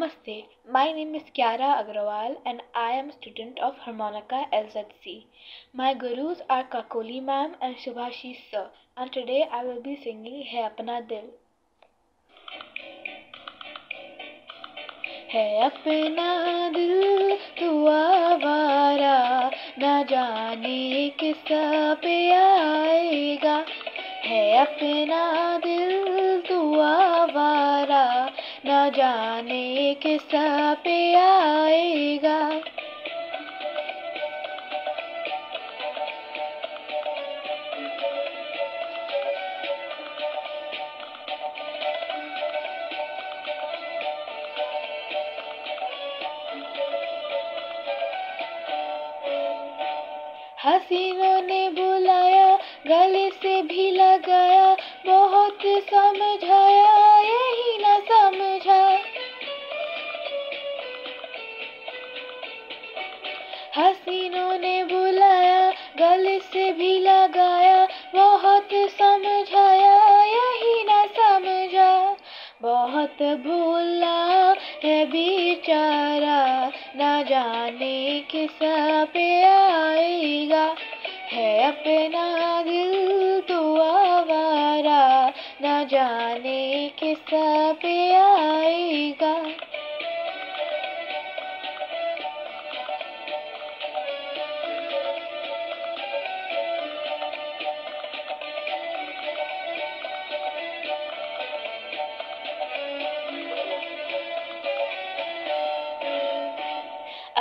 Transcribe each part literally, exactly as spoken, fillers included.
Namaste, my name is Kiara Agrawal and I am a student of Harmonica L C My gurus are Kakoli ma'am and Shubhashis sir and today I will be singing Hey Apna Dil. Hey apna dil tu awara na jaane kis pe aayega Hey apna dil tu awara ना जाने किस पे आएगा हसीनों ने बुलाया गले से भी लगाया बहुत समझाया यही ना समझा हसीनों ने बुलाया गले से भी लगाया बहुत समझाया यही ना समझा बहुत भूला है बेचारा ना जाने किस पे आएगा है अपना दिल तो आवारा ना जाने किस पे आएगा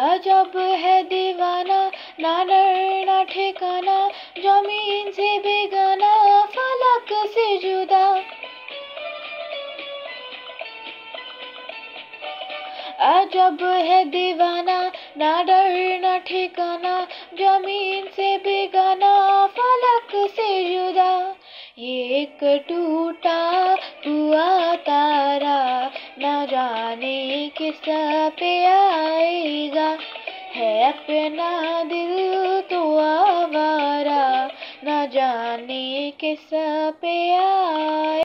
अजब है दीवाना ना डर ना ठिकाना जमीन से बेगाना फलक से जुदा अजब है दीवाना ना डर ना ठिकाना जमीन से बेगाना फलक से जुदा ये एक टूटा हुआ तारा ना जाने किस पे आएगा है अपना दिल तो आवारा ना जाने किस पे आएगा।